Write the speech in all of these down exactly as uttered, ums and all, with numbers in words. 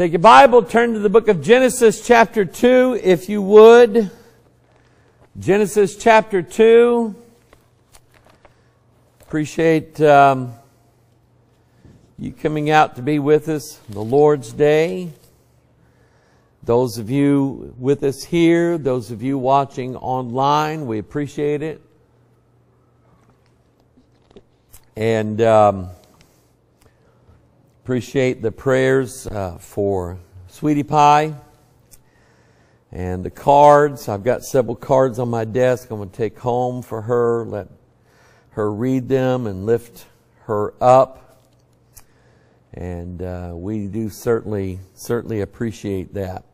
Take your Bible, turn to the book of Genesis chapter two, if you would. Genesis chapter two. Appreciate um, you coming out to be with us the Lord's Day. Those of you with us here, those of you watching online, we appreciate it. And Um, Appreciate the prayers uh, for Sweetie Pie and the cards. I've got several cards on my desk I'm going to take home for her, let her read them and lift her up. And uh, we do certainly, certainly appreciate that.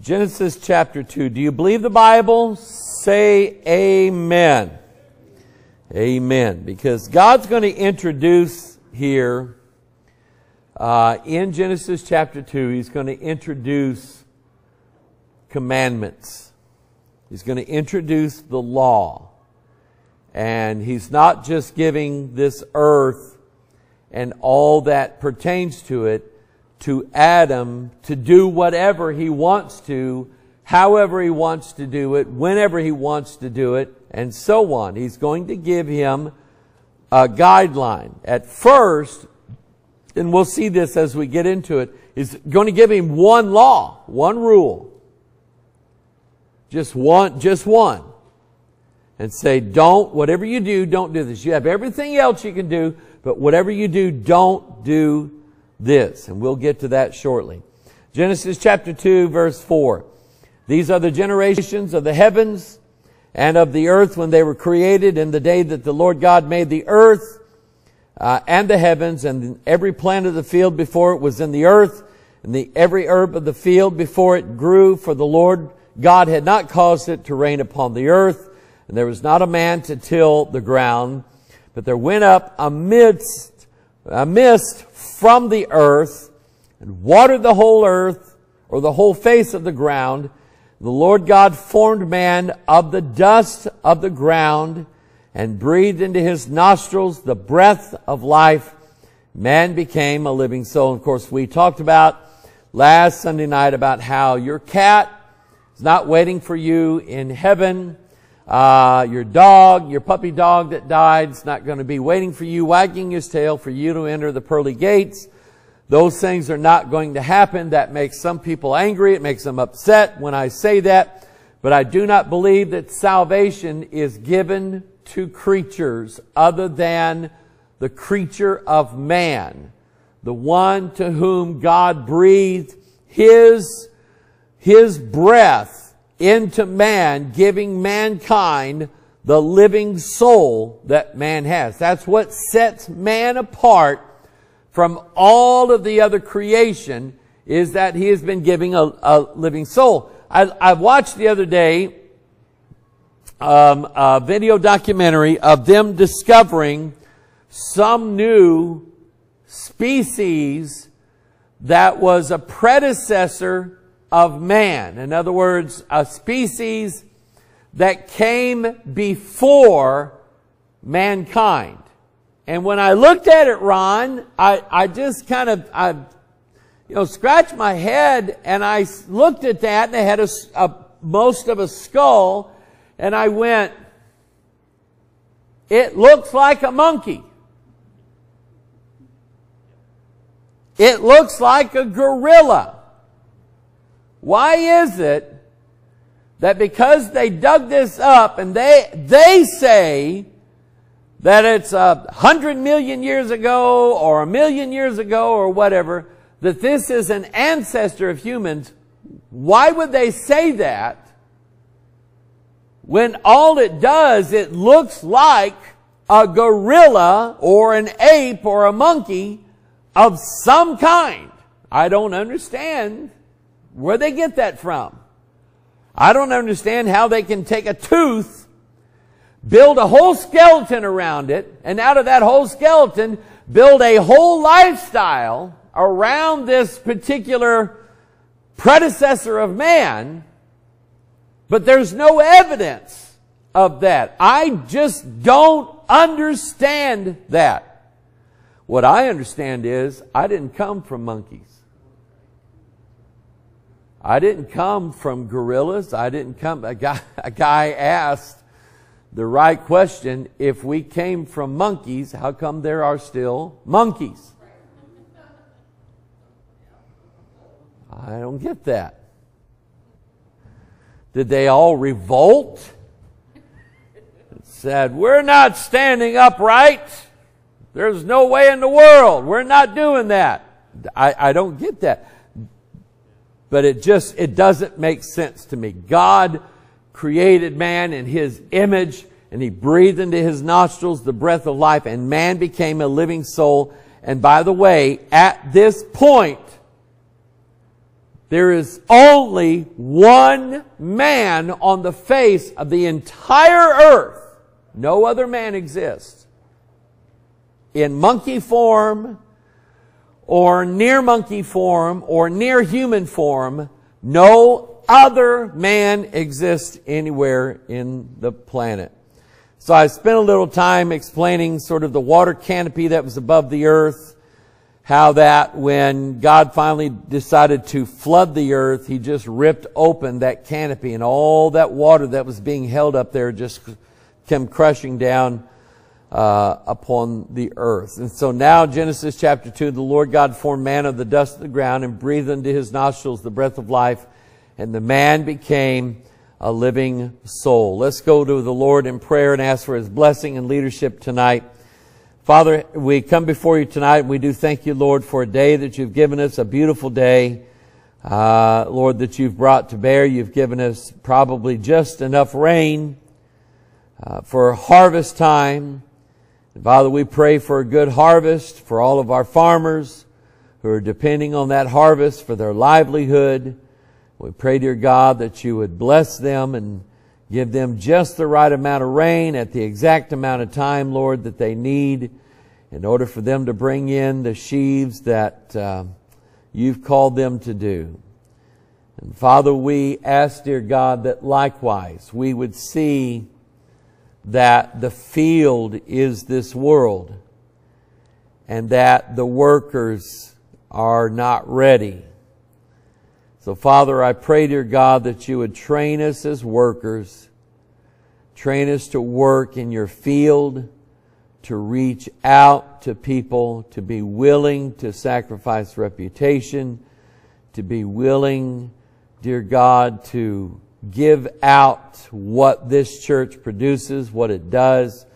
Genesis chapter two. Do you believe the Bible? Say amen. Amen. Because God's going to introduce here Uh, in Genesis chapter two, he's going to introduce commandments. He's going to introduce the law. And he's not just giving this earth and all that pertains to it to Adam to do whatever he wants to, however he wants to do it, whenever he wants to do it, and so on. He's going to give him a guideline. At first, and we'll see this as we get into it, is going to give him one law, one rule. Just one, just one. And say, don't, whatever you do, don't do this. You have everything else you can do, but whatever you do, don't do this. And we'll get to that shortly. Genesis chapter two, verse four. These are the generations of the heavens and of the earth when they were created, in the day that the Lord God made the earth Uh, and the heavens, and every plant of the field before it was in the earth, and the every herb of the field before it grew, for the Lord God had not caused it to rain upon the earth, and there was not a man to till the ground. But there went up a mist, a mist from the earth, and watered the whole earth, or the whole face of the ground. The Lord God formed man of the dust of the ground, and breathed into his nostrils the breath of life. Man became a living soul. Of course, we talked about last Sunday night about how your cat is not waiting for you in heaven. Uh, your dog, your puppy dog that died, is not going to be waiting for you, wagging his tail for you to enter the pearly gates. Those things are not going to happen. That makes some people angry. It makes them upset when I say that. But I do not believe that salvation is given to creatures other than the creature of man, the one to whom God breathed his, his breath into man, giving mankind the living soul that man has. That's what sets man apart from all of the other creation, is that he has been giving a, a living soul. I, I watched the other day Um, a video documentary of them discovering some new species that was a predecessor of man. In other words, a species that came before mankind. And when I looked at it, Ron, I, I just kind of, I, you know, scratched my head, and I looked at that, and they had a, a most of a skull. And I went, it looks like a monkey. It looks like a gorilla. Why is it that because they dug this up and they, they say that it's a hundred million years ago or a million years ago or whatever, that this is an ancestor of humans? Why would they say that, when all it does, it looks like a gorilla or an ape or a monkey of some kind? I don't understand where they get that from. I don't understand how they can take a tooth, build a whole skeleton around it, and out of that whole skeleton, build a whole lifestyle around this particular predecessor of man. But there's no evidence of that. I just don't understand that. What I understand is I didn't come from monkeys. I didn't come from gorillas. I didn't come. A guy, a guy asked the right question. If we came from monkeys, how come there are still monkeys? I don't get that. Did they all revolt? It said, we're not standing upright. There's no way in the world. We're not doing that. I, I don't get that. But it just, it doesn't make sense to me. God created man in His image, and He breathed into his nostrils the breath of life, and man became a living soul. And by the way, at this point, there is only one man on the face of the entire earth. No other man exists. In monkey form, or near monkey form, or near human form, no other man exists anywhere in the planet. So I spent a little time explaining sort of the water canopy that was above the earth, how that when God finally decided to flood the earth, He just ripped open that canopy, and all that water that was being held up there just came crushing down Uh, upon the earth. And so now Genesis chapter two, the Lord God formed man of the dust of the ground and breathed into his nostrils the breath of life, and the man became a living soul. Let's go to the Lord in prayer and ask for His blessing and leadership tonight. Father, we come before You tonight, and we do thank You, Lord, for a day that You've given us, a beautiful day, uh, Lord, that You've brought to bear. You've given us probably just enough rain uh, for harvest time. Father, we pray for a good harvest for all of our farmers who are depending on that harvest for their livelihood. We pray, dear God, that You would bless them and give them just the right amount of rain at the exact amount of time, Lord, that they need in order for them to bring in the sheaves that uh, You've called them to do. And Father, we ask, dear God, that likewise we would see that the field is this world, and that the workers are not ready. So, Father, I pray, dear God, that You would train us as workers, train us to work in Your field, to reach out to people, to be willing to sacrifice reputation, to be willing, dear God, to give out what this church produces, what it does.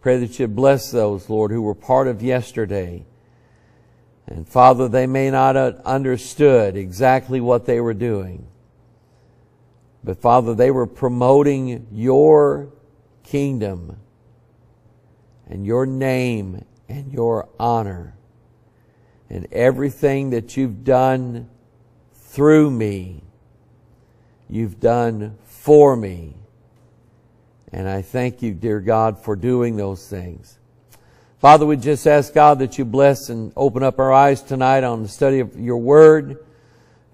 Pray that You bless those, Lord, who were part of yesterday. And Father, they may not have understood exactly what they were doing. But Father, they were promoting Your kingdom and Your name and Your honor. And everything that You've done through me, You've done for me. And I thank You, dear God, for doing those things. Father, we just ask, God, that You bless and open up our eyes tonight on the study of Your word.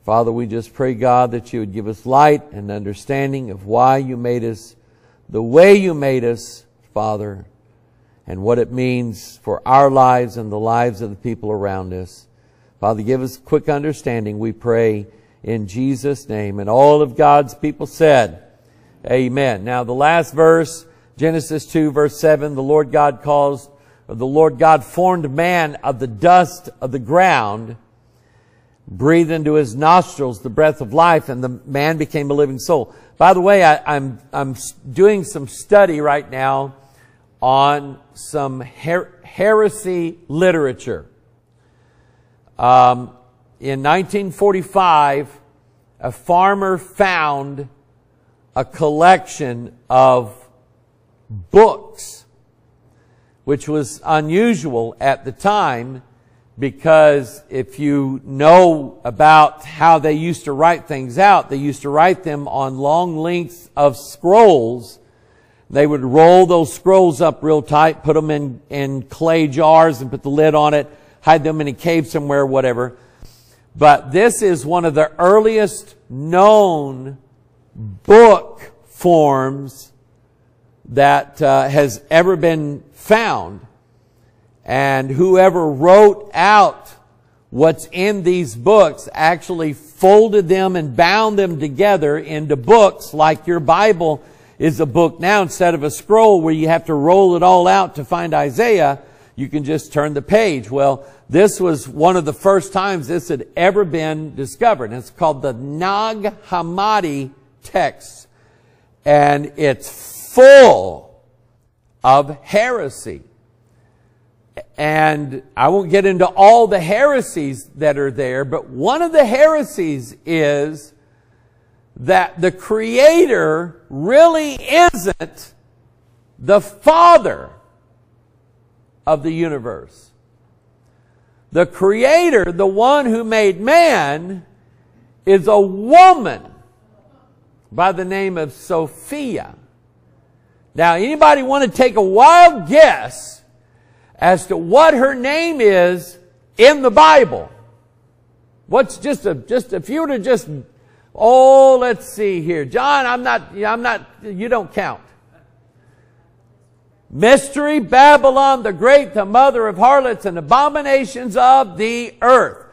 Father, we just pray, God, that You would give us light and understanding of why You made us the way You made us, Father, and what it means for our lives and the lives of the people around us. Father, give us quick understanding, we pray, in Jesus' name. And all of God's people said, amen. Now the last verse, Genesis two, verse seven, the Lord God calls, or the Lord God formed man of the dust of the ground, breathed into his nostrils the breath of life, and the man became a living soul. By the way, I, I'm, I'm doing some study right now on some her heresy literature. Um, In nineteen forty-five, a farmer found a collection of books, which was unusual at the time, because if you know about how they used to write things out, they used to write them on long lengths of scrolls. They would roll those scrolls up real tight, put them in, in clay jars and put the lid on it, hide them in a cave somewhere, whatever. But this is one of the earliest known book forms that uh, has ever been found. And whoever wrote out what's in these books, actually folded them and bound them together into books, like your Bible is a book now instead of a scroll where you have to roll it all out to find Isaiah. You can just turn the page. Well, this was one of the first times this had ever been discovered. And it's called the Nag Hammadi text. And it's full of heresy. And I won't get into all the heresies that are there, but one of the heresies is that the Creator really isn't the Father of the universe. The Creator, the one who made man, is a woman by the name of Sophia. Now, anybody want to take a wild guess as to what her name is in the Bible? What's just a, just if you were to just, oh, let's see here. John, I'm not, I'm not, you don't count. Mystery Babylon the Great, the mother of harlots and abominations of the earth.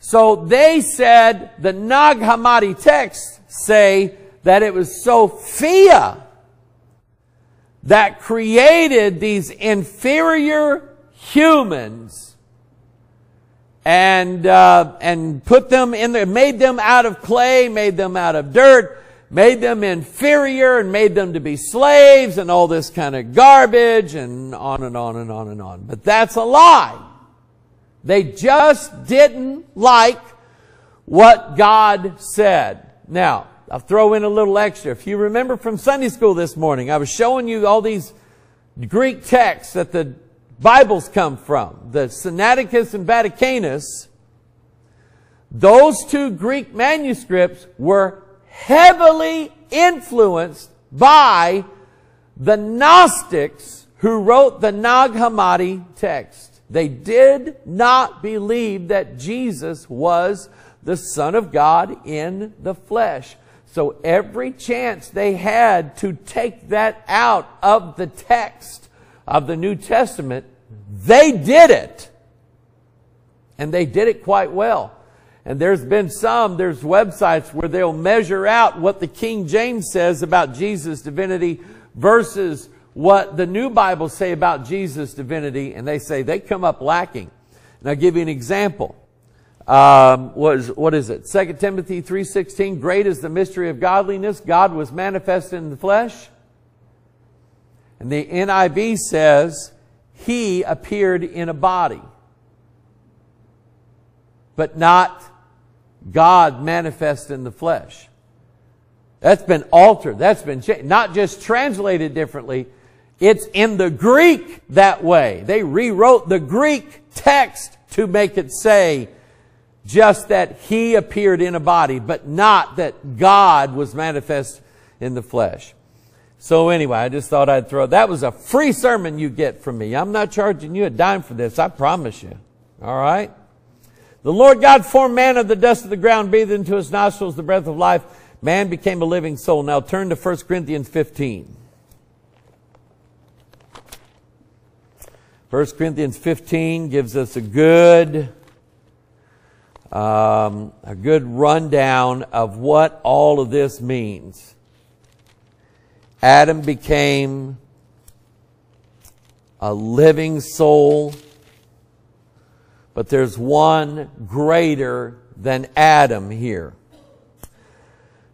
So they said, the Nag Hammadi texts say that it was Sophia that created these inferior humans and uh, and put them in there, made them out of clay, made them out of dirt, made them inferior, and made them to be slaves and all this kind of garbage and on and on and on and on. But that's a lie. They just didn't like what God said. Now, I'll throw in a little extra. If you remember from Sunday school this morning, I was showing you all these Greek texts that the Bibles come from, the Sinaiticus and Vaticanus. Those two Greek manuscripts were heavily influenced by the Gnostics who wrote the Nag Hammadi text. They did not believe that Jesus was the Son of God in the flesh. So every chance they had to take that out of the text of the New Testament, they did it. And they did it quite well. And there's been some, there's websites where they'll measure out what the King James says about Jesus' divinity versus what the New Bible say about Jesus' divinity, and they say they come up lacking. And I'll give you an example. Um, was, what is it? Second Timothy three sixteen, great is the mystery of godliness. God was manifested in the flesh. And the N I V says, he appeared in a body. But not God manifest in the flesh. That's been altered. That's been changed. Not just translated differently. It's in the Greek that way. They rewrote the Greek text to make it say just that he appeared in a body, but not that God was manifest in the flesh. So anyway, I just thought I'd throw, that was a free sermon you get from me. I'm not charging you a dime for this. I promise you. All right. The Lord God formed man of the dust of the ground, breathed into his nostrils the breath of life. Man became a living soul. Now turn to First Corinthians fifteen. First Corinthians fifteen gives us a good, um, a good rundown of what all of this means. Adam became a living soul. But there's one greater than Adam here.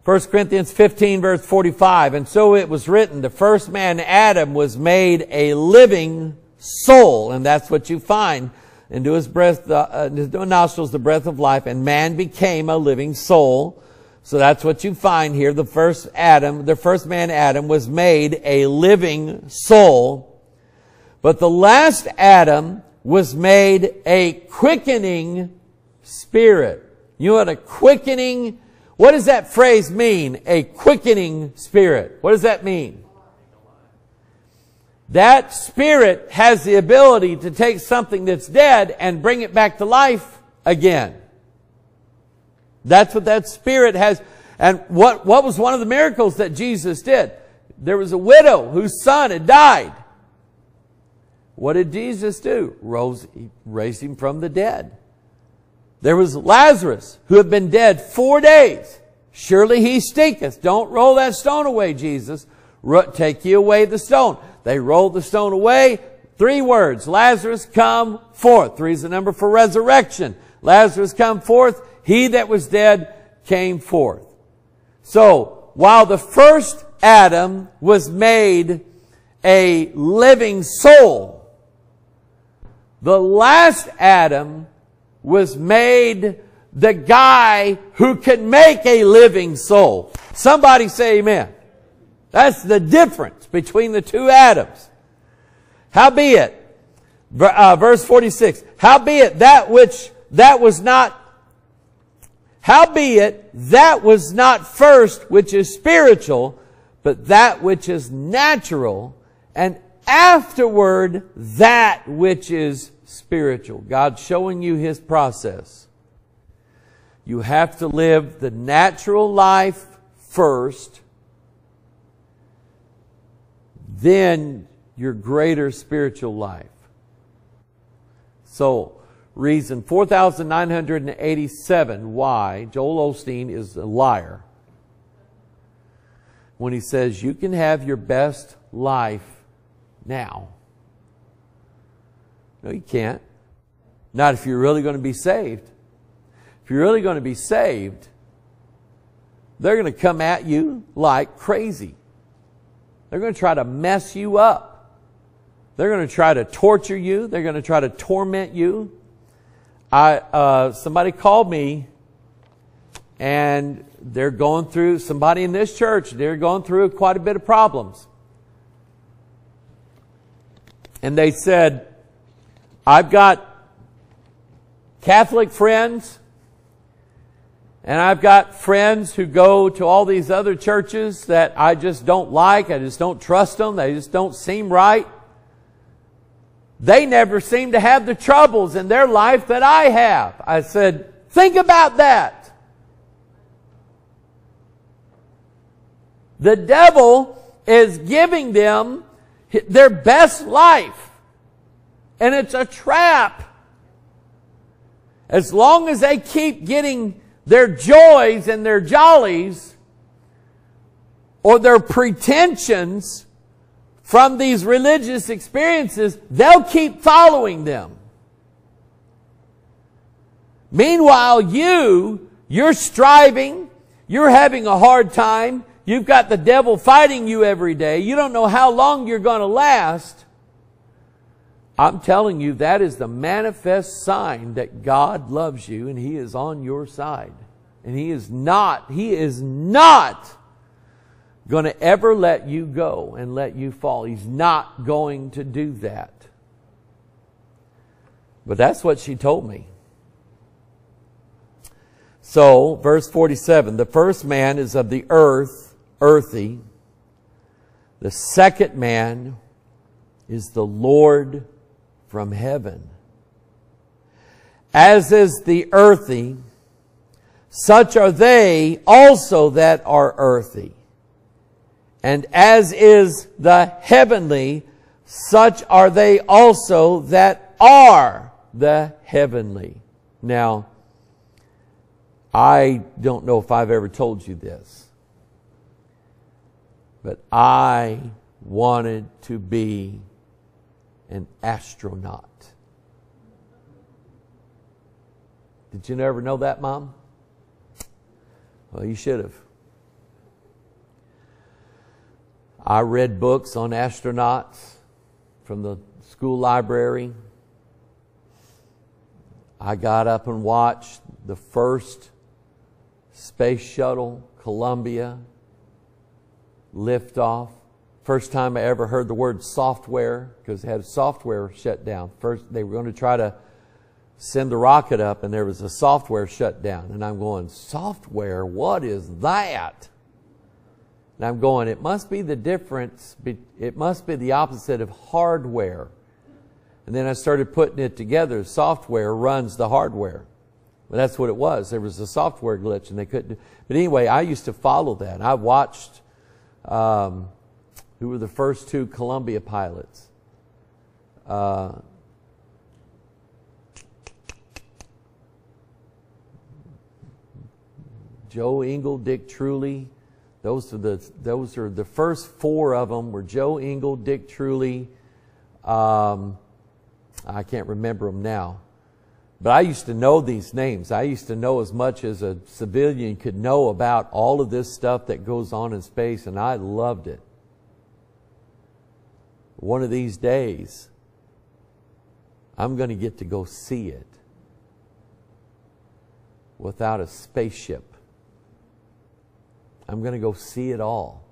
First Corinthians fifteen verse forty-five. And so it was written, the first man Adam was made a living soul. And that's what you find. Into his breath, uh, his nostrils, the breath of life. And man became a living soul. So that's what you find here. The first Adam, the first man Adam was made a living soul. But the last Adam was made a quickening spirit. You know what a quickening, what does that phrase mean? A quickening spirit. What does that mean? That spirit has the ability to take something that's dead and bring it back to life again. That's what that spirit has. And what, what was one of the miracles that Jesus did? There was a widow whose son had died. What did Jesus do? Rose, raised him from the dead. There was Lazarus, who had been dead four days. Surely he stinketh. Don't roll that stone away, Jesus. Take ye away the stone. They rolled the stone away. Three words. Lazarus, come forth. Three is the number for resurrection. Lazarus, come forth. He that was dead came forth. So, while the first Adam was made a living soul, the last Adam was made the guy who can make a living soul. Somebody say amen. That's the difference between the two Adams. Howbeit, uh, verse forty-six, howbeit that which that was not, howbeit that was not first which is spiritual, but that which is natural, and afterward that which is spiritual. God's showing you His process. You have to live the natural life first. Then your greater spiritual life. So, reason four thousand nine hundred eighty-seven why Joel Osteen is a liar when he says you can have your best life now. No, you can't. Not if you're really going to be saved. If you're really going to be saved, they're going to come at you like crazy. They're going to try to mess you up. They're going to try to torture you. They're going to try to torment you. I uh, somebody called me, and they're going through, somebody in this church, they're going through quite a bit of problems. And they said, I've got Catholic friends, and I've got friends who go to all these other churches that I just don't like. I just don't trust them. They just don't seem right. They never seem to have the troubles in their life that I have. I said, think about that. The devil is giving them their best life. And it's a trap. As long as they keep getting their joys and their jollies or their pretensions from these religious experiences, they'll keep following them. Meanwhile, you, you're striving, you're having a hard time, you've got the devil fighting you every day, you don't know how long you're going to last. I'm telling you, that is the manifest sign that God loves you and He is on your side. And He is not, He is not going to ever let you go and let you fall. He's not going to do that. But that's what she told me. So, verse forty-seven, the first man is of the earth, earthy. The second man is the Lord from heaven. As is the earthy, such are they also that are earthy. And as is the heavenly, such are they also that are the heavenly. Now, I don't know if I've ever told you this, but I wanted to be an astronaut. Did you never know that, Mom? Well, you should have. I read books on astronauts from the school library. I got up and watched the first space shuttle, Columbia, liftoff. First time I ever heard the word software, because they had software shut down. First, they were going to try to send the rocket up, and there was a software shutdown. And I'm going, software? What is that? And I'm going, it must be the difference, it must be the opposite of hardware. And then I started putting it together. Software runs the hardware. Well, that's what it was. There was a software glitch, and they couldn't. But anyway, I used to follow that. I watched um, who were the first two Columbia pilots. Uh, Joe Engle, Dick Truly. Those are the, those are the first four of them were Joe Engle, Dick Truly. Um, I can't remember them now. But I used to know these names. I used to know as much as a civilian could know about all of this stuff that goes on in space, and I loved it. One of these days, I'm going to get to go see it without a spaceship. I'm going to go see it all.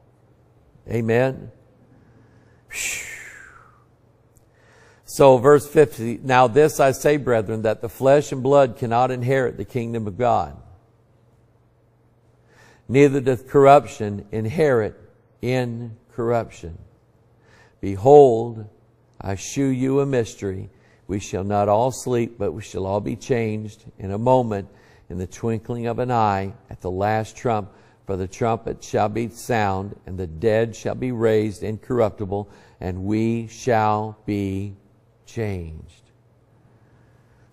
Amen? Whew. So verse fifty, now this I say, brethren, that the flesh and blood cannot inherit the kingdom of God. Neither doth corruption inherit in corruption. Behold, I shew you a mystery. We shall not all sleep, but we shall all be changed in a moment, in the twinkling of an eye, at the last trump. For the trumpet shall be sound, and the dead shall be raised incorruptible, and we shall be changed.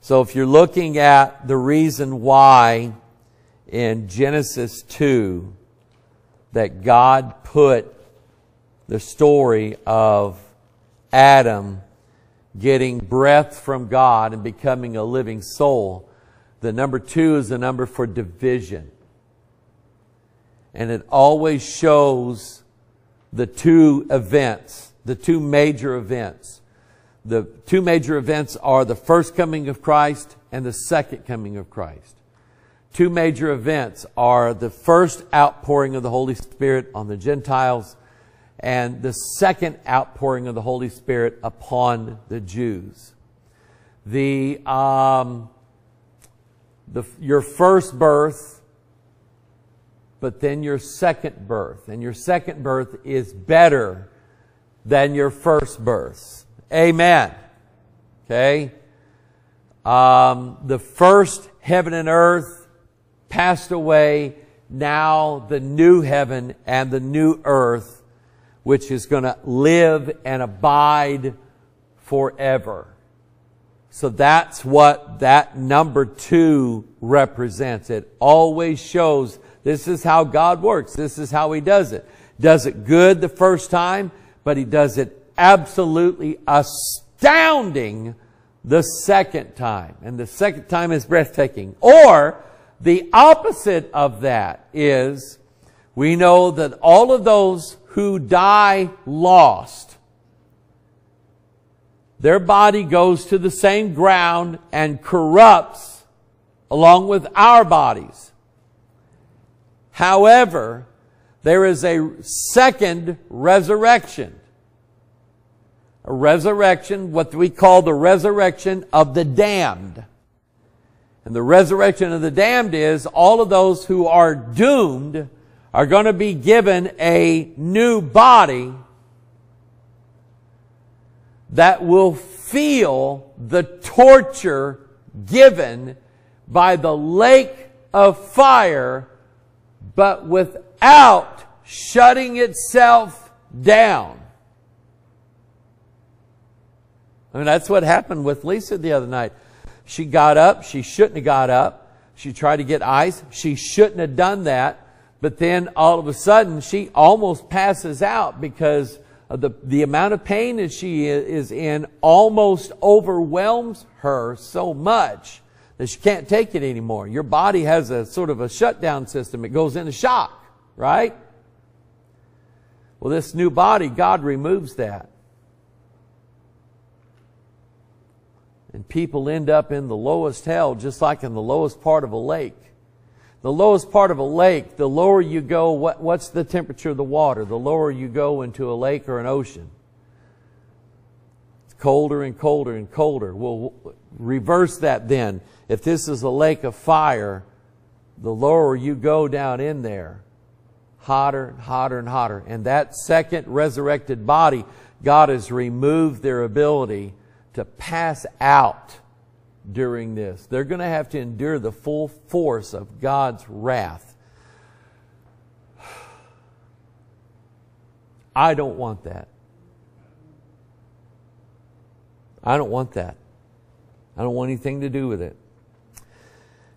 So if you're looking at the reason why in Genesis two that God put the story of Adam getting breath from God and becoming a living soul, the number two is the number for division. And it always shows the two events, the two major events. The two major events are the first coming of Christ and the second coming of Christ. Two major events are the first outpouring of the Holy Spirit on the Gentiles and the second outpouring of the Holy Spirit upon the Jews. The, um, the, your first birth, but then your second birth. And your second birth is better than your first birth. Amen. Okay. Um, the first heaven and earth passed away. Now the new heaven and the new earth, which is going to live and abide forever. So that's what that number two represents. It always shows this is how God works. This is how He does it. Does it good the first time, but He does it absolutely astounding the second time. And the second time is breathtaking. Or the opposite of that is we know that all of those who die lost, their body goes to the same ground and corrupts along with our bodies. However, there is a second resurrection. A resurrection, what we call the resurrection of the damned. And the resurrection of the damned is all of those who are doomed are going to be given a new body that will feel the torture given by the lake of fire, but without shutting itself down. I mean, that's what happened with Lisa the other night. She got up. She shouldn't have got up. She tried to get ice. She shouldn't have done that. But then all of a sudden, she almost passes out because of the, the amount of pain that she is in almost overwhelms her so much that you can't take it anymore. Your body has a sort of a shutdown system. It goes into shock, right? Well, this new body, God removes that. And people end up in the lowest hell, just like in the lowest part of a lake. The lowest part of a lake, the lower you go, what, what's the temperature of the water? The lower you go into a lake or an ocean. It's colder and colder and colder. Well, reverse that then. If this is a lake of fire, the lower you go down in there, hotter and hotter and hotter. And that second resurrected body, God has removed their ability to pass out during this. They're going to have to endure the full force of God's wrath. I don't want that. I don't want that. I don't want anything to do with it.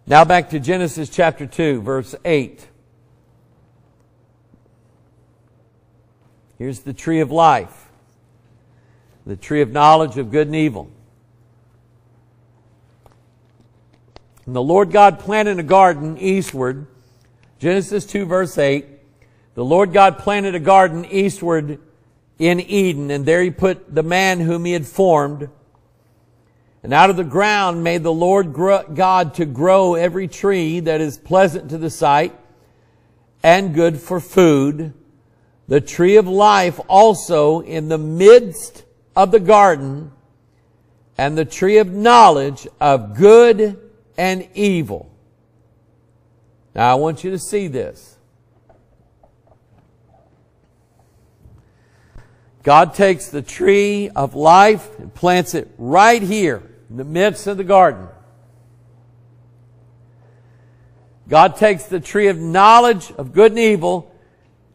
Now back to Genesis chapter two, verse eight. Here's the tree of life, the tree of knowledge of good and evil. And the Lord God planted a garden eastward. Genesis two, verse eight. The Lord God planted a garden eastward in Eden, and there he put the man whom he had formed. And out of the ground made the Lord God to grow every tree that is pleasant to the sight and good for food, the tree of life also in the midst of the garden, and the tree of knowledge of good and evil. Now I want you to see this. God takes the tree of life and plants it right here in the midst of the garden. God takes the tree of knowledge of good and evil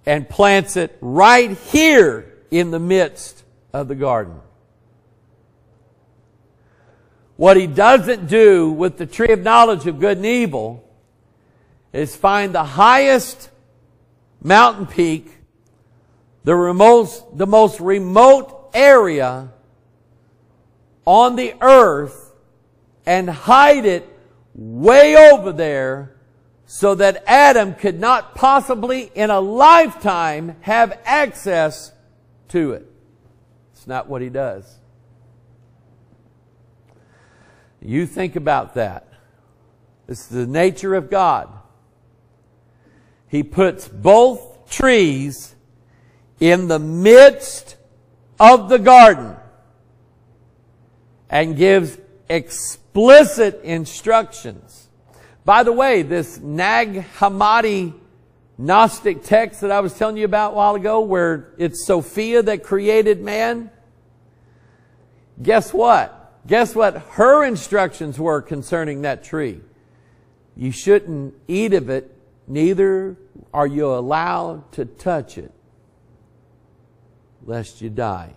and plants it right here in the midst of the garden. What he doesn't do with the tree of knowledge of good and evil is find the highest mountain peak, the remote, the most remote area on the earth, and hide it way over there so that Adam could not possibly in a lifetime have access to it. It's not what he does. You think about that. It's the nature of God. He puts both trees in the midst of the garden and gives explicit instructions. By the way, this Nag Hammadi Gnostic text that I was telling you about a while ago, where it's Sophia that created man, guess what? Guess what her instructions were concerning that tree? You shouldn't eat of it, neither are you allowed to touch it, lest you die.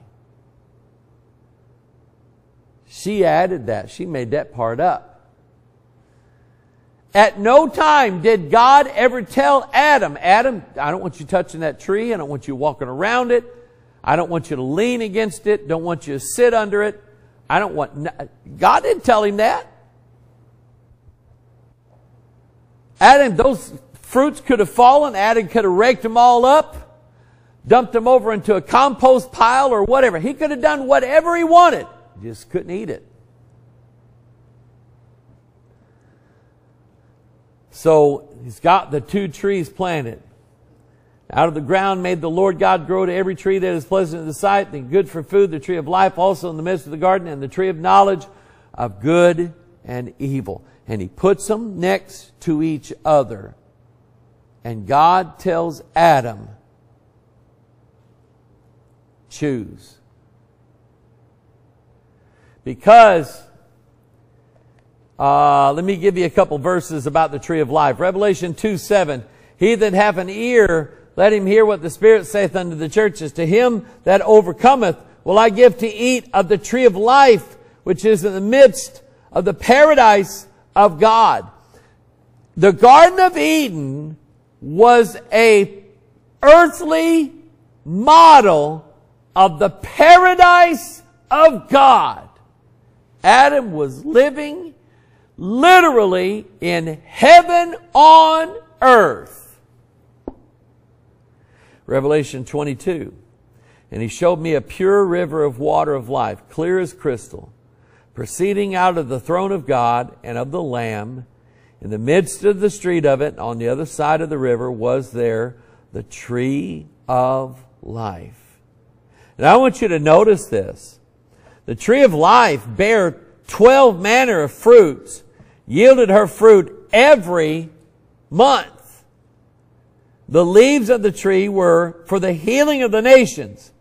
She added that. She made that part up. At no time did God ever tell Adam, Adam, I don't want you touching that tree. I don't want you walking around it. I don't want you to lean against it. Don't want you to sit under it. I don't want... God didn't tell him that. Adam, those fruits could have fallen. Adam could have raked them all up, dumped them over into a compost pile or whatever. He could have done whatever he wanted. He just couldn't eat it. So he's got the two trees planted. Out of the ground made the Lord God grow to every tree that is pleasant to the sight and good for food, the tree of life also in the midst of the garden, and the tree of knowledge of good and evil. And he puts them next to each other. And God tells Adam, choose. Because, uh, let me give you a couple verses about the tree of life. Revelation two, seven. He that hath an ear, let him hear what the Spirit saith unto the churches. To him that overcometh will I give to eat of the tree of life, which is in the midst of the paradise of God. The Garden of Eden was a earthly model of the paradise of God. Adam was living literally in heaven on earth. Revelation twenty-two. And he showed me a pure river of water of life, clear as crystal, proceeding out of the throne of God and of the Lamb. In the midst of the street of it, on the other side of the river, was there the tree of life. And I want you to notice this. The tree of life bare twelve manner of fruits, yielded her fruit every month. The leaves of the tree were for the healing of the nations.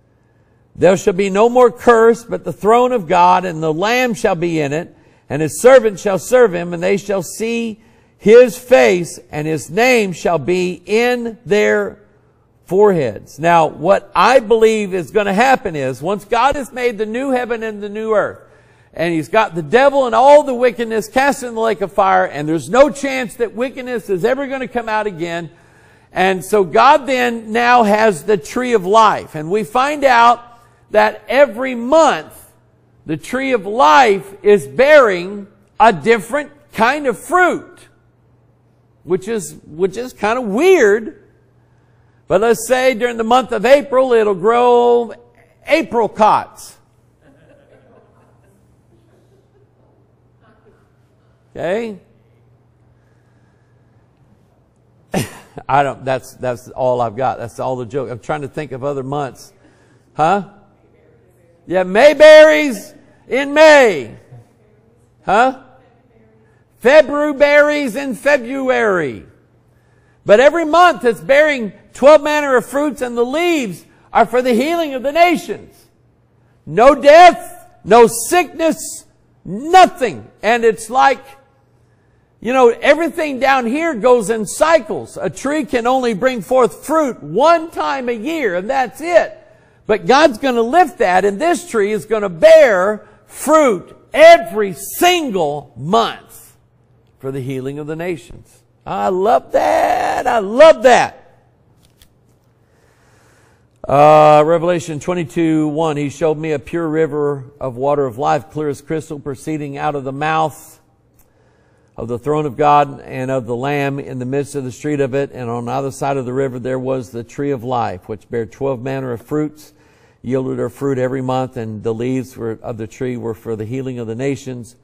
There shall be no more curse, but the throne of God and the Lamb shall be in it, and his servant shall serve him, and they shall see his face, and his name shall be in their foreheads. Now, what I believe is going to happen is, once God has made the new heaven and the new earth, and he's got the devil and all the wickedness cast in the lake of fire, and there's no chance that wickedness is ever going to come out again. And so God then now has the tree of life. And we find out that every month the tree of life is bearing a different kind of fruit, which is, which is kind of weird. But let's say during the month of April, it'll grow apricots. Okay? I don't, that's, that's all I've got. That's all the joke. I'm trying to think of other months. Huh? Yeah, Mayberries in May. Huh? February berries in February. But every month it's bearing twelve manner of fruits, and the leaves are for the healing of the nations. No death, no sickness, nothing. And it's like, you know, everything down here goes in cycles. A tree can only bring forth fruit one time a year, and that's it. But God's going to lift that, and this tree is going to bear fruit every single month for the healing of the nations. I love that. I love that. Uh, Revelation twenty-two, one, he showed me a pure river of water of life, clear as crystal, proceeding out of the mouth of the throne of God and of the Lamb. In the midst of the street of it, and on either side of the river, there was the tree of life, which bare twelve manner of fruits, yielded her fruit every month, and the leaves were, of the tree were for the healing of the nations.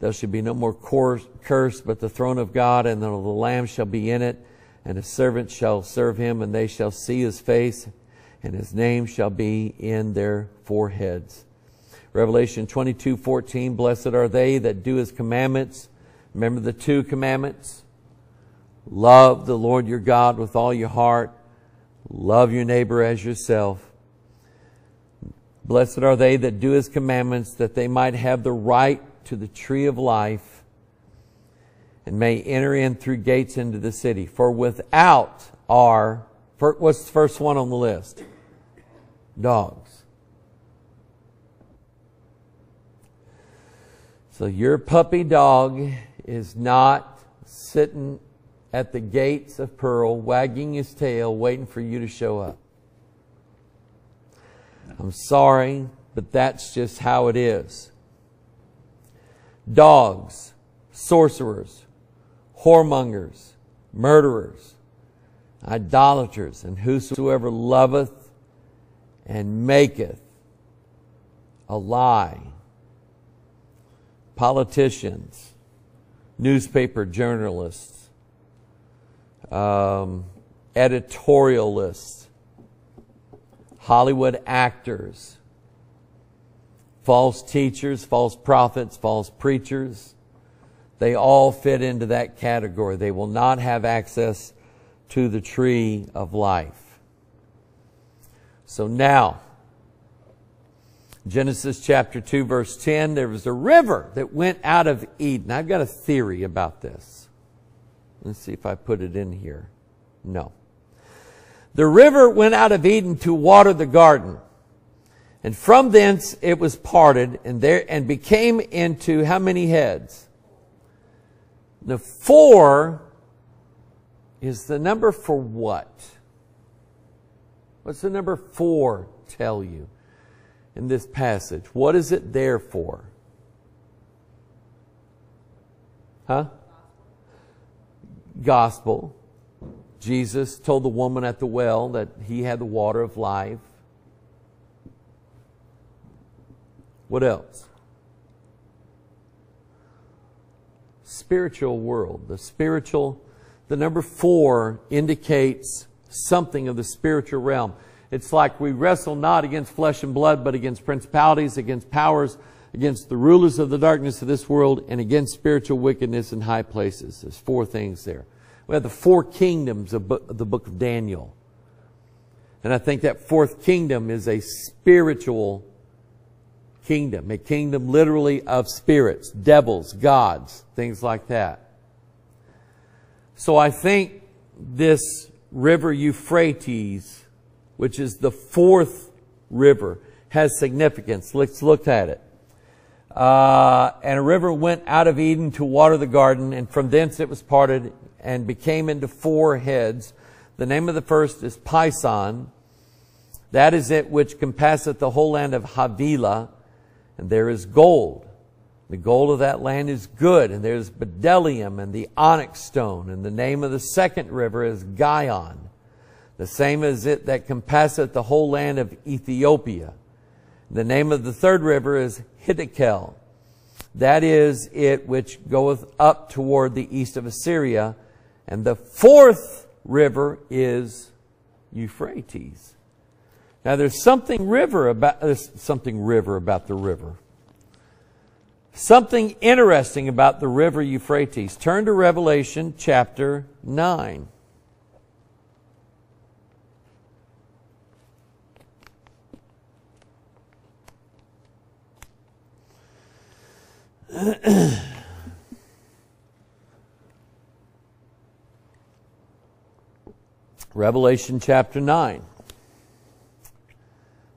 There should be no more curse, but the throne of God and of the Lamb shall be in it, and his servants shall serve him, and they shall see his face, and his name shall be in their foreheads. Revelation twenty-two, fourteen, blessed are they that do his commandments. Remember the two commandments? Love the Lord your God with all your heart. Love your neighbor as yourself. Blessed are they that do his commandments, that they might have the right to the tree of life and may enter in through gates into the city. For without are, what's the first one on the list? Dogs. So your puppy dog is not sitting at the gates of pearl wagging his tail waiting for you to show up. I'm sorry, but that's just how it is. Dogs, sorcerers, whoremongers, murderers, idolaters, and whosoever loveth and maketh a lie. Politicians, newspaper journalists, um, editorialists, Hollywood actors, false teachers, false prophets, false preachers, they all fit into that category. They will not have access to the tree of life. So now, Genesis chapter two, verse ten, there was a river that went out of Eden. I've got a theory about this. Let's see if I put it in here. No. The river went out of Eden to water the garden. And from thence it was parted, and there and became into how many heads? The four is the number for what? What's the number four tell you in this passage? What is it there for? Huh? Gospel. Jesus told the woman at the well that he had the water of life. What else? Spiritual world. The spiritual, the number four indicates something of the spiritual realm. It's like we wrestle not against flesh and blood, but against principalities, against powers, against the rulers of the darkness of this world, and against spiritual wickedness in high places. There's four things there. We have the four kingdoms of the book of Daniel. And I think that fourth kingdom is a spiritual kingdom, a kingdom literally of spirits, devils, gods, things like that. So I think this river Euphrates, which is the fourth river, has significance. Let's look at it. Uh, and a river went out of Eden to water the garden, and from thence it was parted and became into four heads. The name of the first is Pison. That is it which compasseth the whole land of Havilah, and there is gold. The gold of that land is good, and there's Bdellium and the onyx stone. And the name of the second river is Gihon. The same is it that compasseth the whole land of Ethiopia. The name of the third river is Hiddekel. That is it which goeth up toward the east of Assyria. And the fourth river is Euphrates. Now there's something river about, there's something river about the river. Something interesting about the river Euphrates. Turn to Revelation chapter nine. Revelation chapter nine.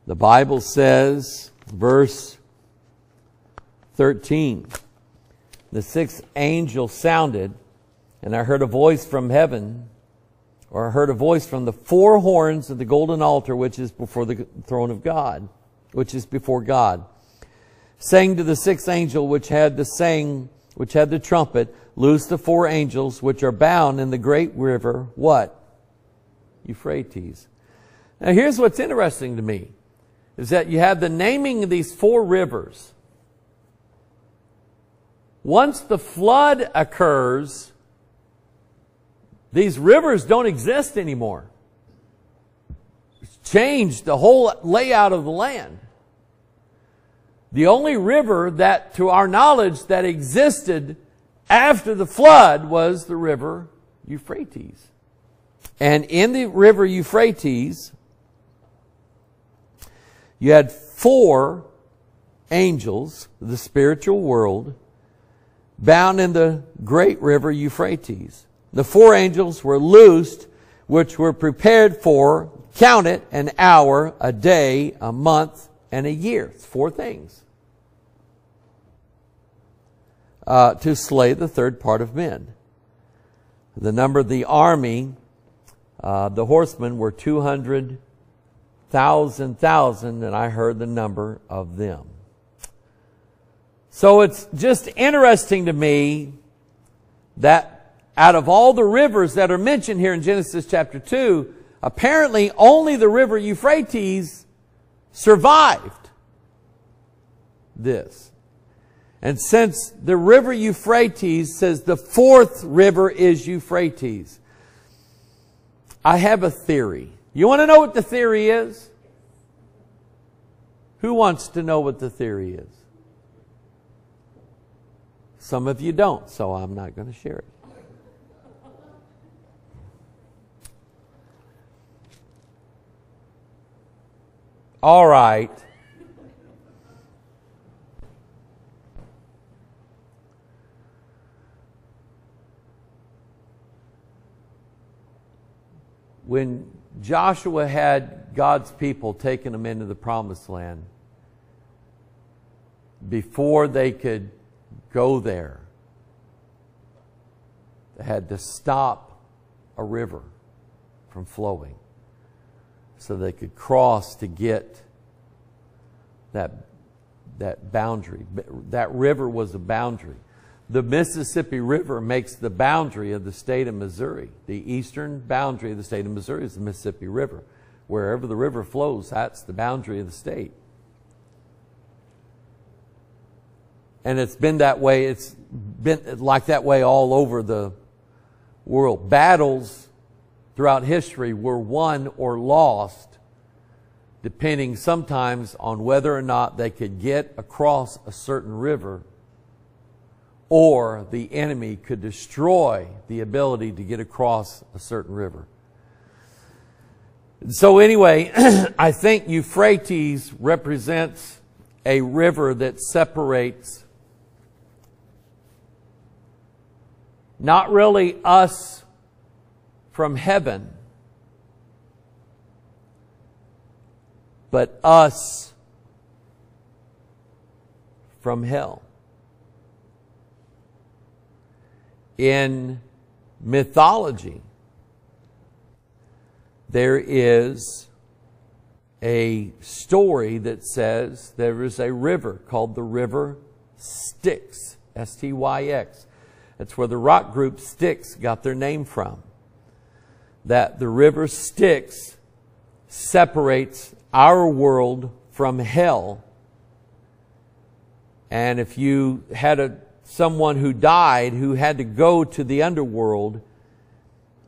The Bible says, verse thirteen, the sixth angel sounded, and I heard a voice from heaven, or I heard a voice from the four horns of the golden altar, which is before the throne of God, which is before God, saying to the sixth angel which had the saying, which had the trumpet, loose the four angels which are bound in the great river, what? Euphrates. Now here's what's interesting to me, is that you have the naming of these four rivers. Once the flood occurs, these rivers don't exist anymore. It's changed the whole layout of the land. The only river that, to our knowledge, that existed after the flood was the river Euphrates. And in the river Euphrates, you had four angels of the spiritual world bound in the great river Euphrates. The four angels were loosed, which were prepared for, count it, an hour, a day, a month, and a year. It's four things. Uh, to slay the third part of men. The number of the army, uh, the horsemen, were two hundred thousand, thousand, and I heard the number of them. So it's just interesting to me that out of all the rivers that are mentioned here in Genesis chapter two, apparently only the river Euphrates survived this. And since the river Euphrates says the fourth river is Euphrates, I have a theory. You want to know what the theory is? Who wants to know what the theory is? Some of you don't, so I'm not going to share it. All right. When Joshua had God's people taking them into the promised land, before they could go there, they had to stop a river from flowing so they could cross to get that, that boundary. That river was a boundary. The Mississippi River makes the boundary of the state of Missouri. The eastern boundary of the state of Missouri is the Mississippi River. Wherever the river flows, that's the boundary of the state. And it's been that way, it's been like that way all over the world. Battles throughout history were won or lost depending sometimes on whether or not they could get across a certain river, or the enemy could destroy the ability to get across a certain river. So anyway, I think Euphrates represents a river that separates not really us from heaven, but us from hell. In mythology, there is a story that says there is a river called the river Styx, S T Y X. That's where the rock group Styx got their name from. That the river Styx separates our world from hell. And if you had a someone who died who had to go to the underworld,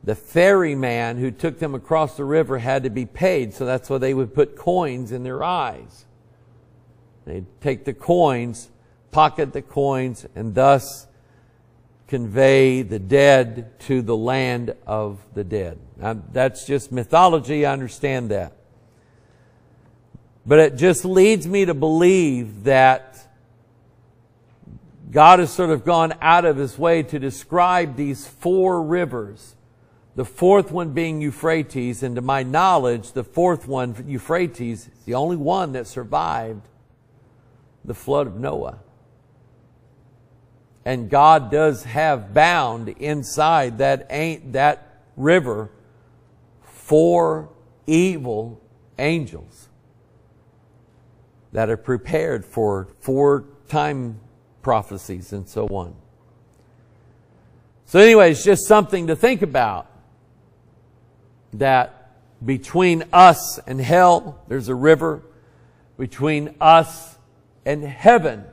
the ferryman who took them across the river had to be paid. So that's why they would put coins in their eyes. They'd take the coins, pocket the coins, and thus convey the dead to the land of the dead. Now, that's just mythology. I understand that. But it just leads me to believe that God has sort of gone out of his way to describe these four rivers, the fourth one being Euphrates. And to my knowledge, the fourth one, Euphrates, is the only one that survived the flood of Noah. And God does have bound inside that ain't that river four evil angels that are prepared for four time prophecies and so on. So anyway, it's just something to think about, that between us and hell, there's a river. Between us and heaven,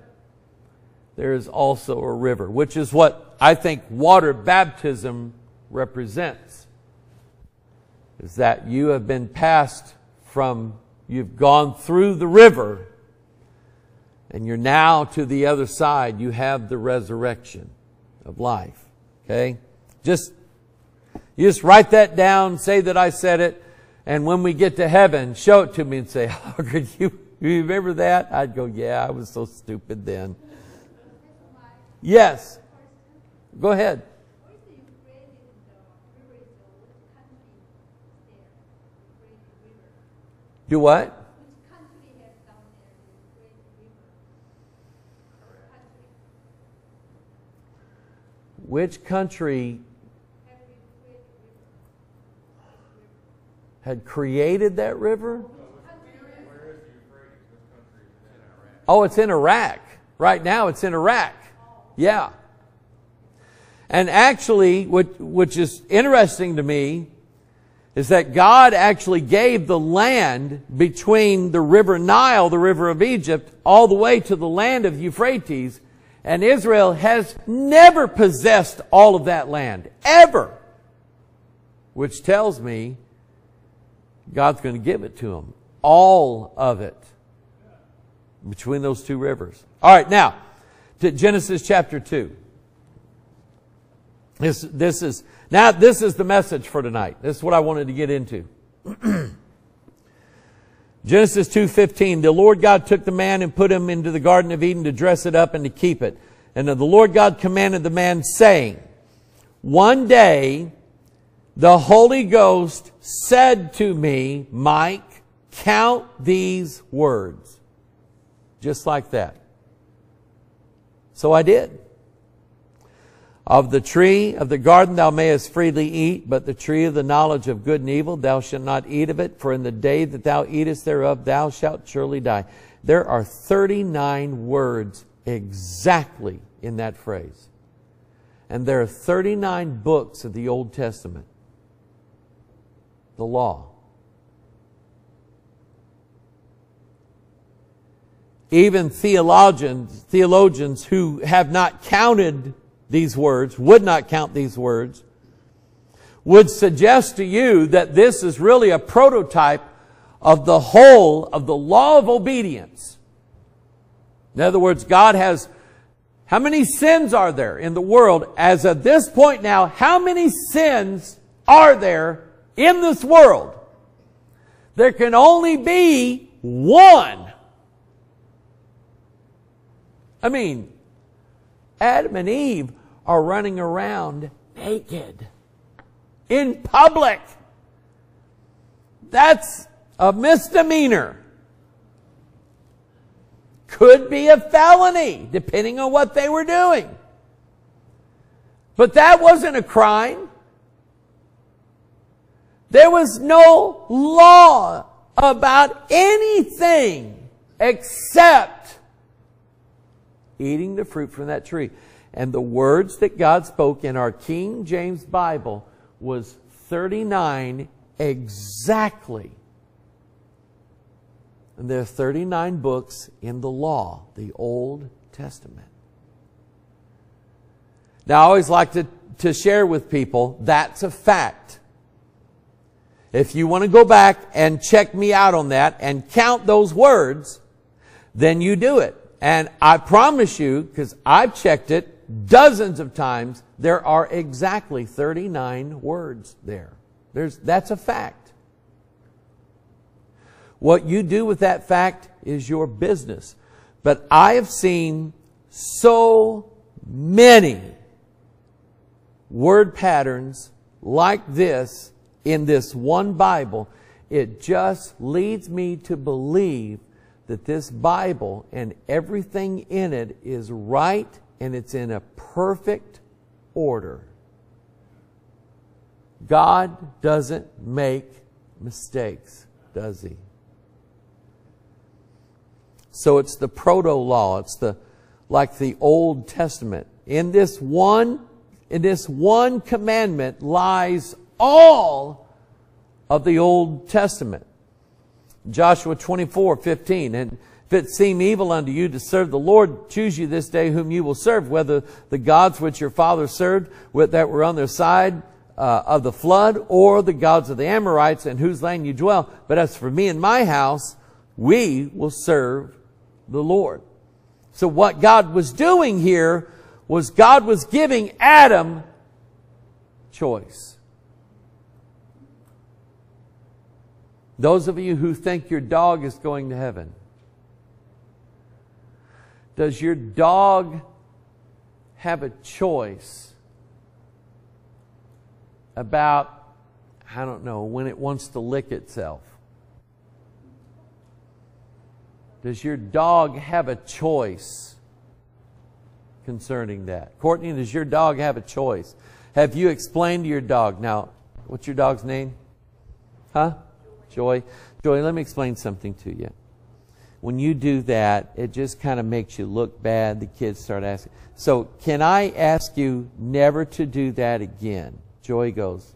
there is also a river, which is what I think water baptism represents. Is that you have been passed from, you've gone through the river, and you're now to the other side. You have the resurrection of life. Okay? Just, you just write that down, say that I said it, and when we get to heaven, show it to me and say, "Oh, could you, you remember that?" I'd go, "Yeah, I was so stupid then." Yes. Go ahead. Do what? Which country had created that river? Oh, it's in Iraq. Right now it's in Iraq. Yeah. And actually, which, which is interesting to me, is that God actually gave the land between the river Nile, the river of Egypt, all the way to the land of Euphrates. And Israel has never possessed all of that land, ever. Which tells me God's going to give it to them, all of it, between those two rivers. All right, now, to Genesis chapter two. This, this is, now this is the message for tonight. This is what I wanted to get into. Genesis two fifteen, the Lord God took the man and put him into the Garden of Eden to dress it up and to keep it. And the Lord God commanded the man, saying, "One day the Holy Ghost said to me, Mike, count these words." Just like that. So I did. "Of the tree of the garden thou mayest freely eat, but the tree of the knowledge of good and evil thou shalt not eat of it, for in the day that thou eatest thereof thou shalt surely die." There are thirty-nine words exactly in that phrase. And there are thirty-nine books of the Old Testament, the law. Even theologians, theologians who have not counted these words, would not count these words, would suggest to you that this is really a prototype of the whole of the law of obedience. In other words, God has, how many sins are there in the world? As of this point now, how many sins are there in this world? There can only be one. I mean, Adam and Eve are running around naked in public. That's a misdemeanor. could be a felony, depending on what they were doing. But that wasn't a crime. There was no law about anything except eating the fruit from that tree. And the words that God spoke in our King James Bible was thirty-nine exactly. And there are thirty-nine books in the law, the Old Testament. Now, I always like to, to share with people, that's a fact. If you want to go back and check me out on that and count those words, then you do it. And I promise you, because I've checked it dozens of times, there are exactly thirty-nine words there. There's, that's a fact. What you do with that fact is your business. But I have seen so many word patterns like this in this one Bible. It just leads me to believe that this Bible and everything in it is right and it's in a perfect order. God doesn't make mistakes, does He? So it's the proto-law. It's the like the Old Testament. In this one, in this one commandment lies all of the Old Testament. Joshua twenty-four fifteen, and if it seem evil unto you to serve the Lord, choose you this day whom you will serve, whether the gods which your fathers served, with that were on their side uh, of the flood, or the gods of the Amorites, in whose land you dwell. But as for me and my house, we will serve the Lord. So what God was doing here was God was giving Adam choice. Those of you who think your dog is going to heaven, does your dog have a choice about, I don't know, when it wants to lick itself? Does your dog have a choice concerning that? Courtney, does your dog have a choice? Have you explained to your dog? Now, what's your dog's name? Huh? Joy, Joy, let me explain something to you. When you do that, it just kind of makes you look bad. The kids start asking. So, can I ask you never to do that again? Joy goes,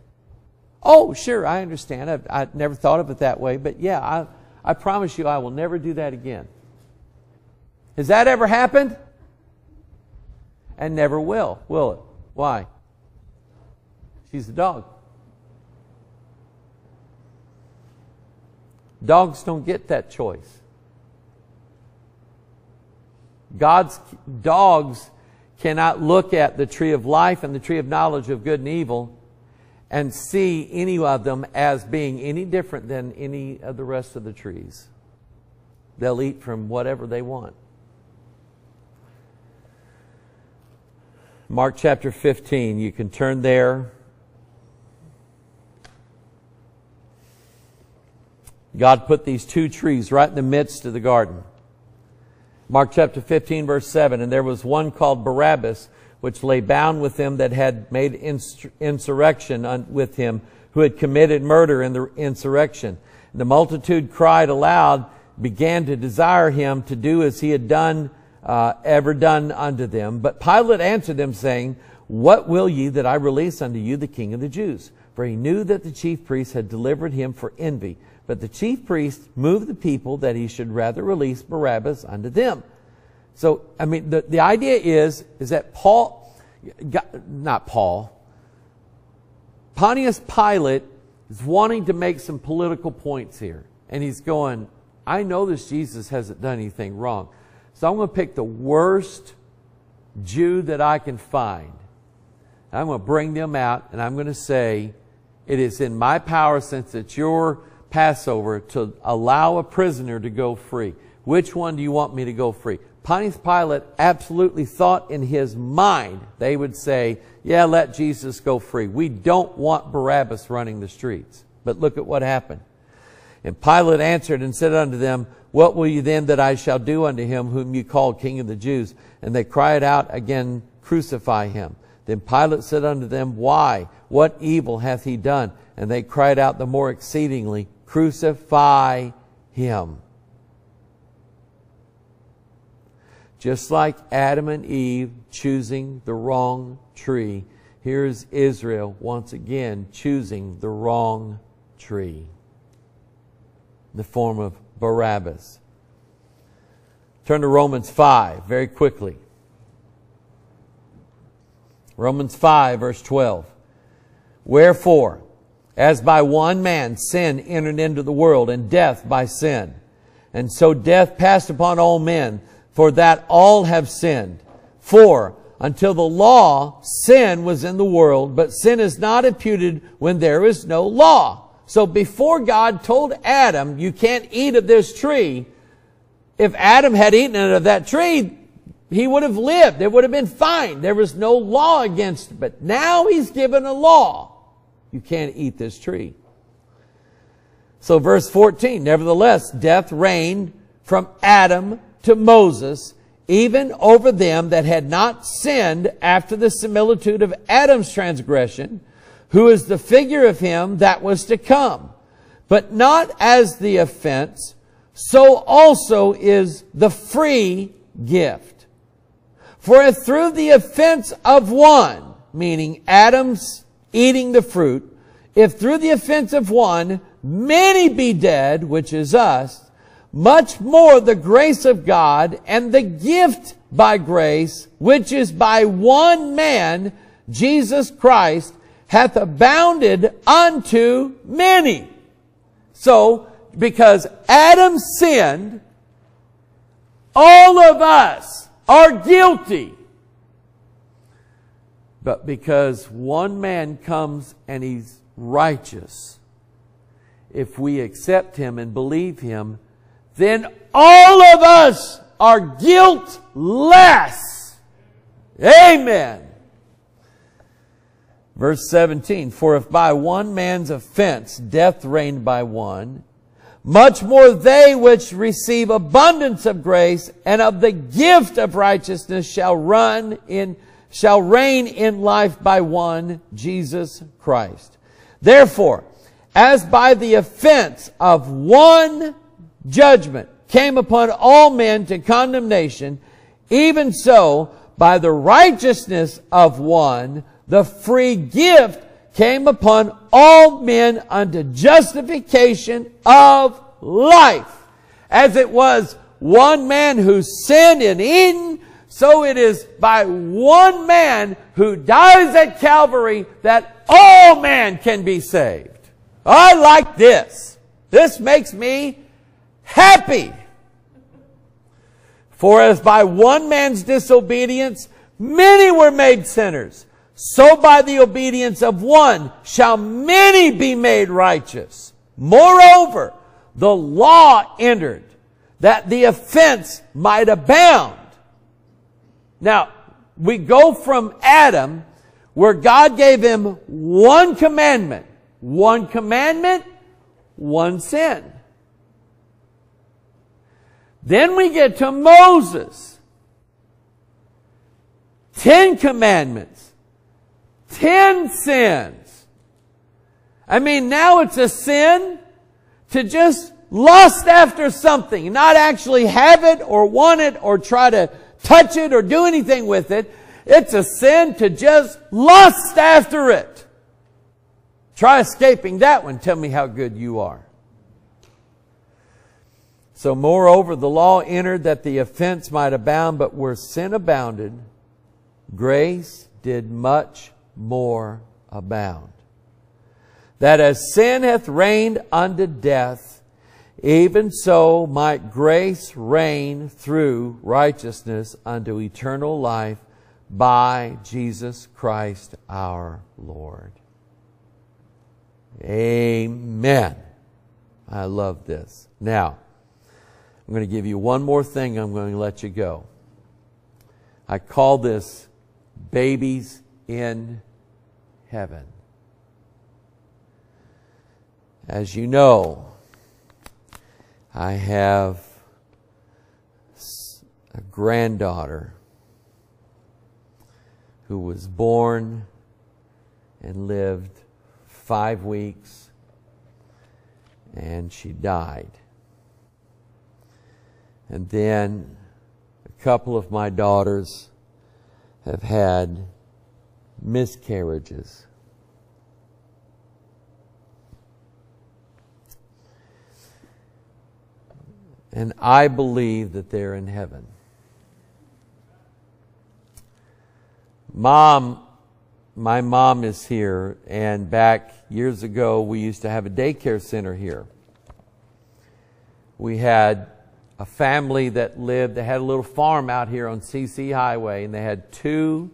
oh, sure, I understand. I've, I've never thought of it that way. But yeah, I, I promise you I will never do that again. Has that ever happened? And never will, will it? Why? She's a dog. Dogs don't get that choice. God's dogs cannot look at the tree of life and the tree of knowledge of good and evil and see any of them as being any different than any of the rest of the trees. They'll eat from whatever they want. Mark chapter fifteen, you can turn there. God put these two trees right in the midst of the garden. Mark chapter fifteen, verse seven, and there was one called Barabbas, which lay bound with him that had made insurrection with him, who had committed murder in the insurrection. And the multitude cried aloud, began to desire him to do as he had done, uh, ever done unto them. But Pilate answered them, saying, what will ye that I release unto you the King of the Jews? For he knew that the chief priests had delivered him for envy. But the chief priests moved the people that he should rather release Barabbas unto them. So, I mean, the, the idea is, is that Paul, God, not Paul, Pontius Pilate is wanting to make some political points here. And he's going, I know this Jesus hasn't done anything wrong. So I'm going to pick the worst Jew that I can find. I'm going to bring them out and I'm going to say, it is in my power, since it's your Passover, to allow a prisoner to go free. Which one do you want me to go free? Pontius Pilate absolutely thought in his mind they would say, yeah, let Jesus go free. We don't want Barabbas running the streets. But look at what happened. And Pilate answered and said unto them, What will you then that I shall do unto him whom you call King of the Jews? And they cried out again, Crucify him. Then Pilate said unto them, Why? What evil hath he done? And they cried out the more exceedingly, Crucify him. Just like Adam and Eve choosing the wrong tree, here's Israel once again choosing the wrong tree in the form of Barabbas. Turn to Romans five very quickly. Romans five verse twelve. Wherefore, as by one man sin entered into the world, and death by sin. And so death passed upon all men, for that all have sinned. For until the law, sin was in the world, but sin is not imputed when there is no law. So before God told Adam, you can't eat of this tree, if Adam had eaten of that tree, he would have lived. There would have been fine. There was no law against it. But now he's given a law. You can't eat this tree. So verse fourteen, nevertheless, death reigned from Adam to Moses, even over them that had not sinned after the similitude of Adam's transgression, who is the figure of him that was to come. But not as the offense, so also is the free gift. For if through the offense of one, meaning Adam's eating the fruit, if through the offense of one many be dead, which is us, much more the grace of God and the gift by grace, which is by one man, Jesus Christ, hath abounded unto many. So, because Adam sinned, all of us are guilty. But because one man comes and he's righteous, if we accept him and believe him, then all of us are guiltless. Amen. Verse seventeen, for if by one man's offense death reigned by one, much more they which receive abundance of grace and of the gift of righteousness shall run in, shall reign in life by one, Jesus Christ. Therefore, as by the offense of one judgment came upon all men to condemnation, even so, by the righteousness of one, the free gift came upon all men unto justification of life. As it was one man who sinned in Eden, so it is by one man who dies at Calvary that all man can be saved. I like this. This makes me happy. For as by one man's disobedience many were made sinners, so by the obedience of one shall many be made righteous. Moreover, the law entered, that the offense might abound. Now, we go from Adam, where God gave him one commandment. One commandment, one sin. Then we get to Moses. Ten commandments. Ten sins. I mean, now it's a sin to just lust after something, not actually have it or want it or try to touch it or do anything with it. It's a sin to just lust after it. Try escaping that one. Tell me how good you are. So moreover, the law entered that the offense might abound, but where sin abounded, grace did much more abound. That as sin hath reigned unto death, even so might grace reign through righteousness unto eternal life by Jesus Christ our Lord. Amen. I love this. Now, I'm going to give you one more thing. I'm going to let you go. I call this babies in heaven. As you know, I have a granddaughter who was born and lived five weeks and she died. And then a couple of my daughters have had miscarriages. And I believe that they're in heaven. Mom, my mom is here, and back years ago we used to have a daycare center here. We had a family that lived, they had a little farm out here on C C Highway, and they had two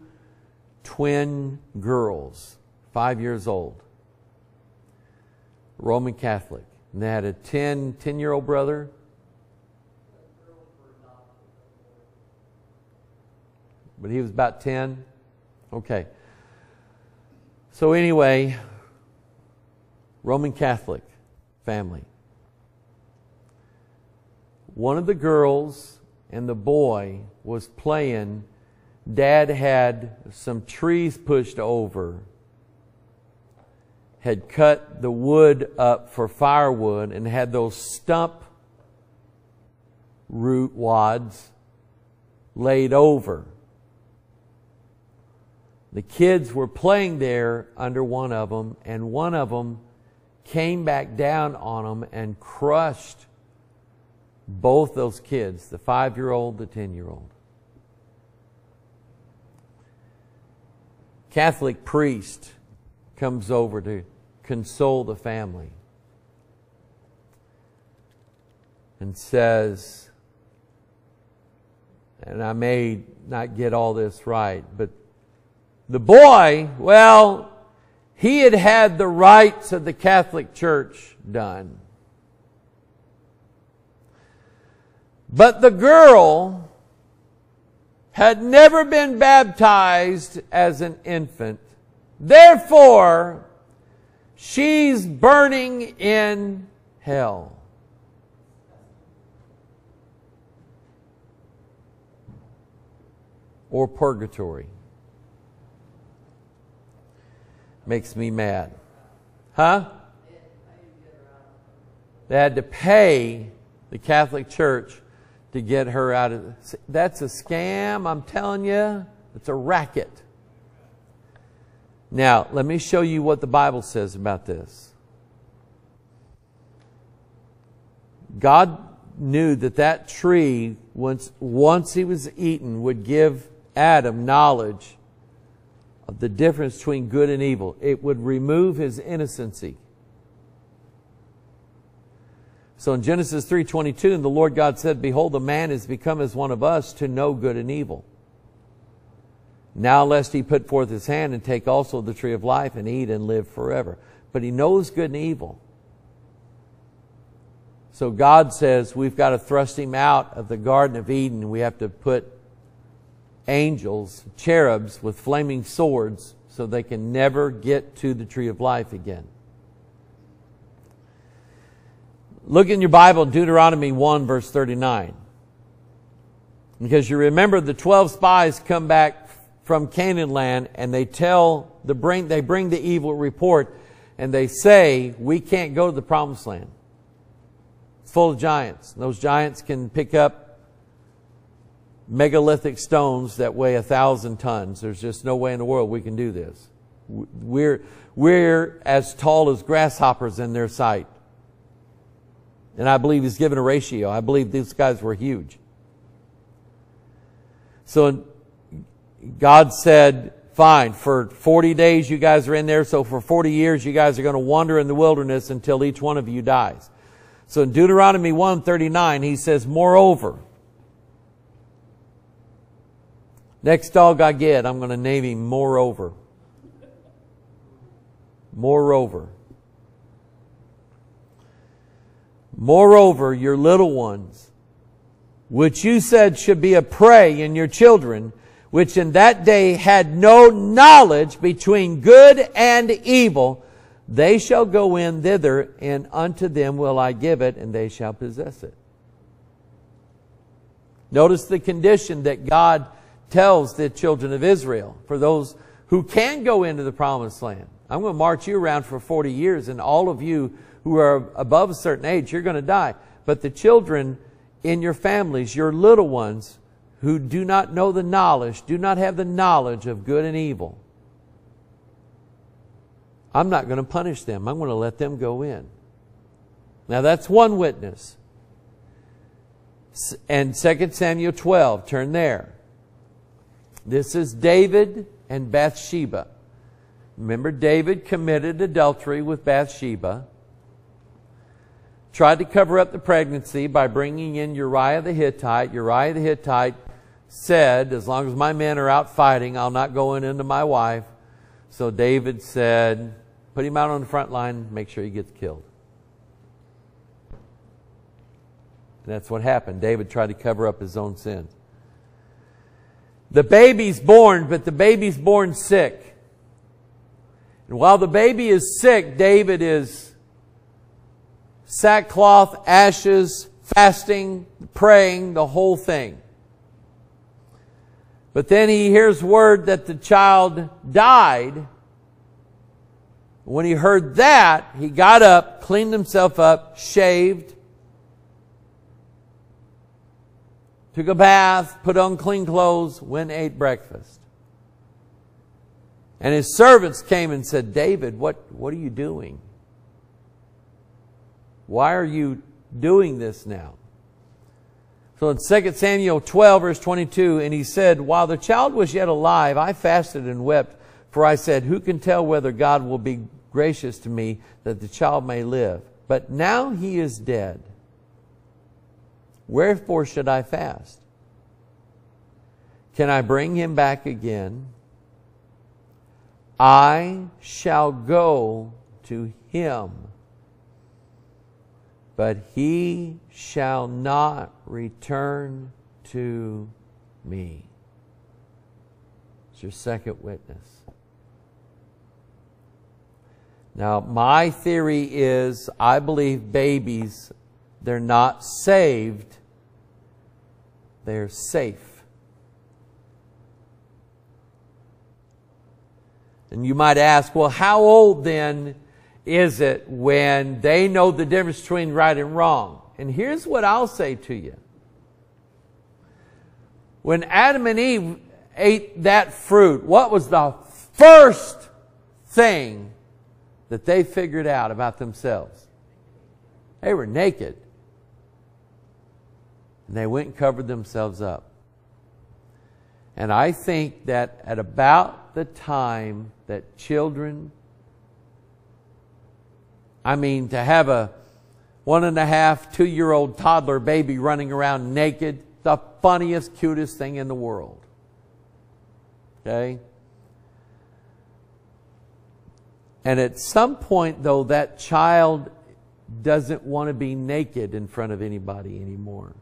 twin girls, five years old, Roman Catholic. And they had a ten, ten-year-old brother. But he was about ten. Okay. So anyway, Roman Catholic family. One of the girls and the boy was playing. Dad had some trees pushed over, had cut the wood up for firewood, and had those stump root wads laid over. The kids were playing there under one of them, and one of them came back down on them and crushed both those kids, the five-year-old, the ten-year-old. Catholic priest comes over to console the family and says, and I may not get all this right, but the boy, well, he had had the rites of the Catholic Church done. But the girl had never been baptized as an infant. Therefore, she's burning in hell. Or purgatory. Makes me mad. Huh? They had to pay the Catholic Church to get her out of... That's a scam, I'm telling you. It's a racket. Now, let me show you what the Bible says about this. God knew that that tree, once, once he was eaten, would give Adam knowledge of the difference between good and evil. It would remove his innocency. So in Genesis three twenty-two, and the Lord God said, behold, the man is become as one of us to know good and evil. Now lest he put forth his hand and take also the tree of life and eat and live forever. But he knows good and evil. So God says we've got to thrust him out of the Garden of Eden. We have to put angels, cherubs with flaming swords so they can never get to the tree of life again. Look in your Bible, Deuteronomy one, verse thirty-nine. Because you remember the twelve spies come back from Canaan land and they tell, the bring, they bring the evil report and they say, we can't go to the promised land. It's full of giants. And those giants can pick up megalithic stones that weigh a thousand tons. There's just no way in the world we can do this. We're, we're as tall as grasshoppers in their sight. And I believe he's given a ratio. I believe these guys were huge. So God said, fine, for forty days you guys are in there. So for forty years you guys are going to wander in the wilderness until each one of you dies. So in Deuteronomy one thirty-nine, he says, moreover, next dog I get, I'm going to name him Moreover. Moreover. Moreover, your little ones, which you said should be a prey in your children, which in that day had no knowledge between good and evil, They shall go in thither, and unto them will I give it, and they shall possess it. Notice the condition that God tells the children of Israel for those who can go into the promised land. I'm going to march you around for forty years, and all of you who are above a certain age, you're going to die. But the children in your families, your little ones, who do not know the knowledge, do not have the knowledge of good and evil, I'm not going to punish them. I'm going to let them go in. Now that's one witness. And Second Samuel twelve, turn there. This is David and Bathsheba. Remember, David committed adultery with Bathsheba, tried to cover up the pregnancy by bringing in Uriah the Hittite. Uriah the Hittite said, as long as my men are out fighting, I'll not go in into my wife. So David said, put him out on the front line, make sure he gets killed. And that's what happened. David tried to cover up his own sin. The baby's born, but the baby's born sick. And while the baby is sick, David is sackcloth, ashes, fasting, praying, the whole thing. But then he hears word that the child died. When he heard that, he got up, cleaned himself up, shaved, took a bath, put on clean clothes, went and ate breakfast. And his servants came and said, David, what, what are you doing? Why are you doing this now? So in Second Samuel twelve, verse twenty-two, and he said, while the child was yet alive, I fasted and wept, for I said, who can tell whether God will be gracious to me that the child may live? But now he is dead. Wherefore should I fast? Can I bring him back again? I shall go to him, but he shall not return to me. It's your second witness. Now, my theory is, I believe babies, they're not saved, they're safe. And you might ask, well, how old then is it when they know the difference between right and wrong? And here's what I'll say to you. When Adam and Eve ate that fruit, what was the first thing that they figured out about themselves? They were naked. And they went and covered themselves up. And I think that at about the time that children, I mean, to have a one and a half, two-year-old toddler baby running around naked, the funniest, cutest thing in the world. Okay? And at some point, though, that child doesn't want to be naked in front of anybody anymore.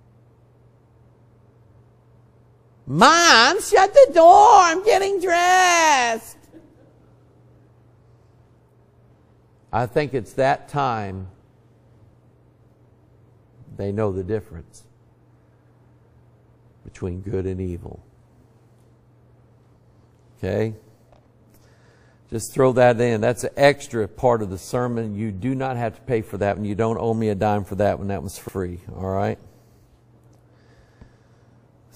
Mom, shut the door! I'm getting dressed! I think it's that time they know the difference between good and evil. Okay? Just throw that in. That's an extra part of the sermon. You do not have to pay for that one. You don't owe me a dime for that one. That was free. All right?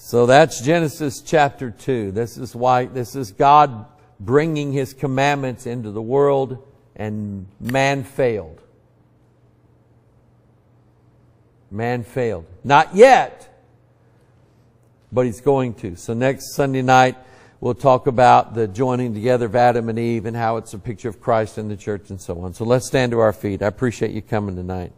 So that's Genesis chapter two. This is why, this is God bringing His commandments into the world. And man failed. Man failed. Not yet, but he's going to. So next Sunday night, we'll talk about the joining together of Adam and Eve and how it's a picture of Christ and the church and so on. So let's stand to our feet. I appreciate you coming tonight.